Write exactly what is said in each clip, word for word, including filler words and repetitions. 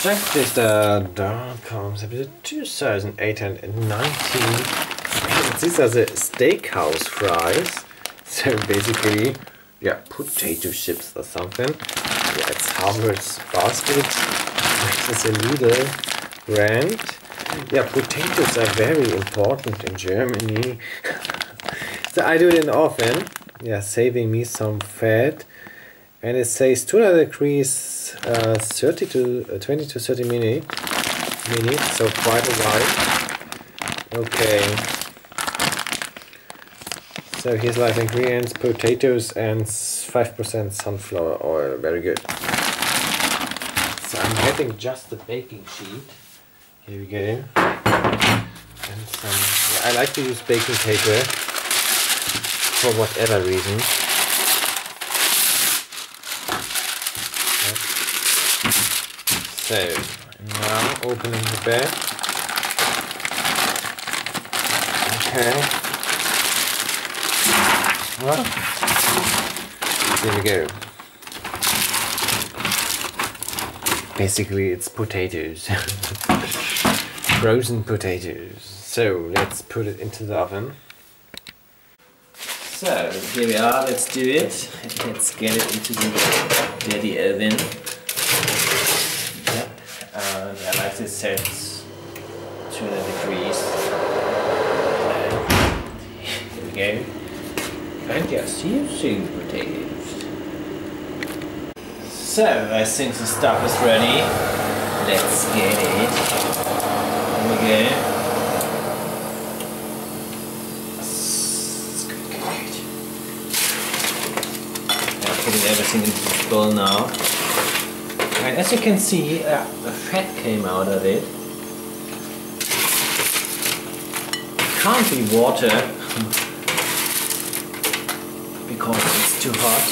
Check is the dot coms episode two thousand eight hundred nineteen. These are the Steakhouse Fries. So basically, yeah, potato chips or something. Yeah, it's Harvest Basket, which is a Lidl brand. Yeah, potatoes are very important in Germany. So I do it often. Yeah, saving me some fat. And it says two hundred degrees, uh, thirty to uh, twenty to thirty minutes, minutes, so quite a while. Okay. So here's like ingredients: potatoes and five percent sunflower oil. Very good. So I'm getting just the baking sheet. Here we go. And some. Yeah, I like to use baking paper for whatever reason. So, now opening the bag. Okay. Well, here we go. Basically, it's potatoes. Frozen potatoes. So, let's put it into the oven. So, here we are. Let's do it. Let's get it into the dirty oven. And I like to set two hundred degrees. Here we go. And yeah, see you soon, potatoes. So, I think the stuff is ready. Let's get it. Here we go. Good, good, good. I'm putting everything into this bowl now. And as you can see, uh, the fat came out of it. It can't be water because it's too hot.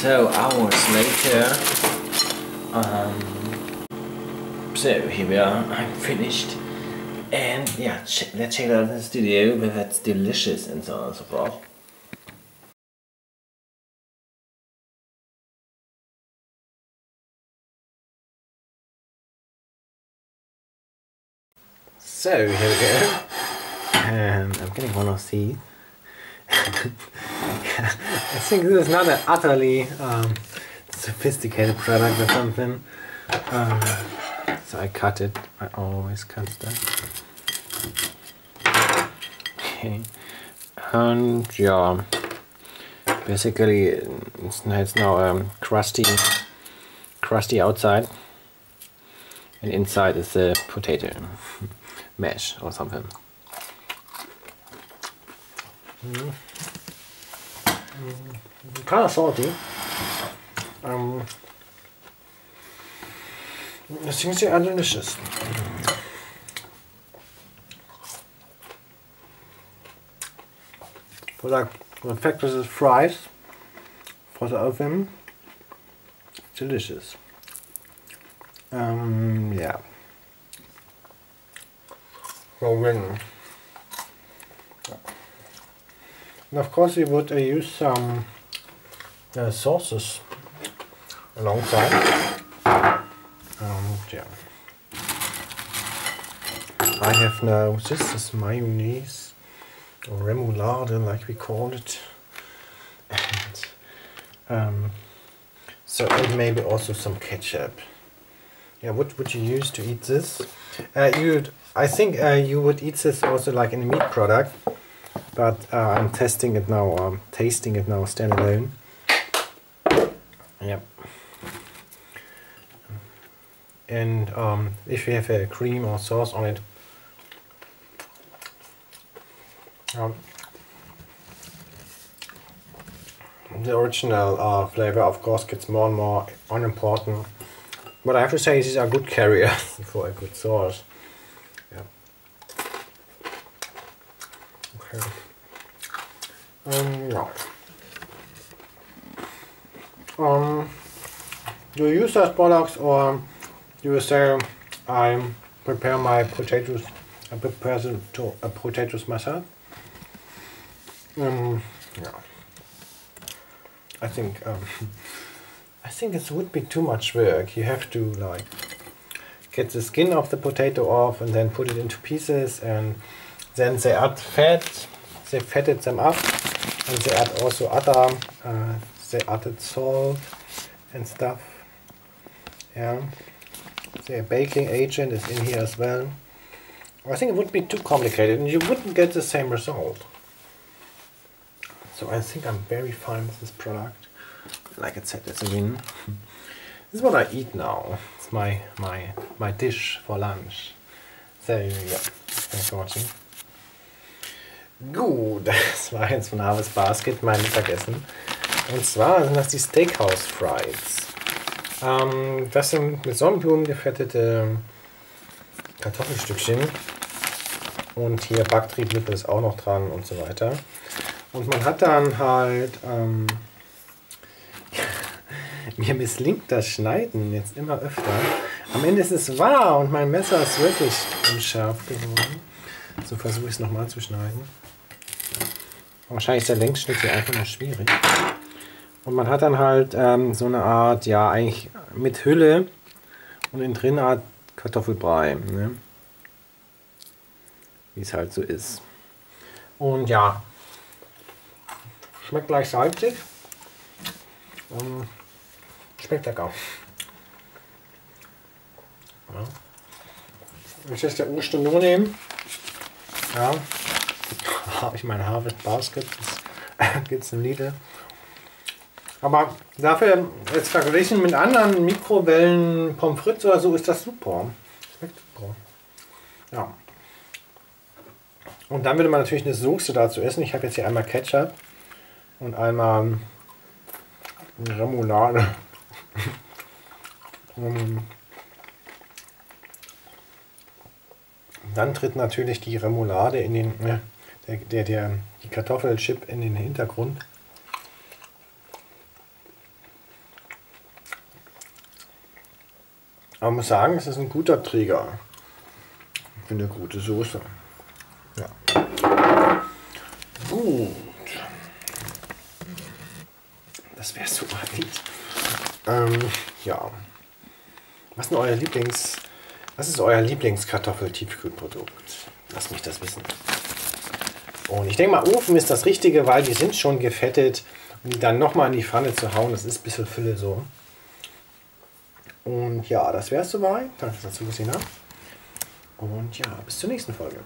So hours later, um, so here we are. I'm finished. And yeah, ch let's check it out in the studio whether that's delicious and so on and so forth. So here we go, um, I'm getting one of these. I think this is not an utterly um, sophisticated product or something. Um, so I cut it, I always cut stuff. Okay, and yeah, basically it's, it's now um, crusty, crusty outside, and inside is the potato. Mesh or something. Mm. Mm. Kind of salty. Um, the things are delicious. Mm. For like the fact that the fries for the oven, delicious. Um, yeah. For winning. And of course, we would uh, use some uh, sauces alongside. Um, yeah. I have now, this is mayonnaise or remoulade, like we call it. And um, so, and maybe also some ketchup. Yeah, what would you use to eat this? Uh, you'd, I think uh, you would eat this also like in a meat product, but uh, I'm testing it now, um, tasting it now standalone. Yep. And um, if you have a cream or sauce on it, um, the original uh, flavor, of course, gets more and more unimportant. But I have to say, these are good carriers for a good sauce. Yeah. Okay. Um, yeah. Um, do you use those products, or do you say I prepare my potatoes? I prepare them to uh, potatoes myself. Um, yeah. I think. Um, I think it would be too much work. You have to like get the skin of the potato off and then put it into pieces, and then they add fat. They fatted them up, and they add also other. Uh, they added salt and stuff. Yeah, the baking agent is in here as well. I think it would be too complicated, and you wouldn't get the same result. So I think I'm very fine with this product. Like I said, it's a win. This is what I eat now. It's my my my dish for lunch. There you go. Thanks for watching. Gut, das war jetzt von Harvest Basket mein Mittagessen. Und zwar sind das die Steakhouse Frites. Ähm, das sind mit Sonnenblumen gefettete Kartoffelstückchen. Und hier Backtriebmittel ist auch noch dran und so weiter. Und man hat dann halt... Ähm, mir misslingt das Schneiden jetzt immer öfter. Am Ende ist es wahr und mein Messer ist wirklich unscharf geworden. So versuche ich es nochmal zu schneiden. Wahrscheinlich ist der Längsschnitt hier einfach nur schwierig. Und man hat dann halt ähm, so eine Art, ja eigentlich mit Hülle und innen drin Art Kartoffelbrei. Ne? Wie es halt so ist. Und ja, schmeckt gleich salzig. Ähm, Schmeckt lecker. Ja. Wenn ich jetzt der Urste nur nehme, ja, habe ich mein Harvest Basket, das gibt es im Lidl. Aber dafür, jetzt verglichen mit anderen Mikrowellen, Pommes frites oder so, ist das super. Schmeckt super. Ja. Und dann würde man natürlich eine Soße dazu essen. Ich habe jetzt hier einmal Ketchup und einmal Remoulade. Dann tritt natürlich die Remoulade in den, äh, der, der, der, die Kartoffelchip in den Hintergrund. Aber man muss sagen, es ist ein guter Träger für eine gute Soße. Ja. Gut. Das wäre super lieb. Ähm, ja. Was ist euer Lieblings... Was ist euer Lieblingskartoffel-Tiefkühlprodukt? Lasst mich das wissen. Und ich denke mal, Ofen ist das Richtige, weil die sind schon gefettet. Und die dann nochmal in die Pfanne zu hauen, das ist ein bisschen Fülle so. Und ja, das wär's soweit. Danke fürs Zusehen. Und ja, bis zur nächsten Folge.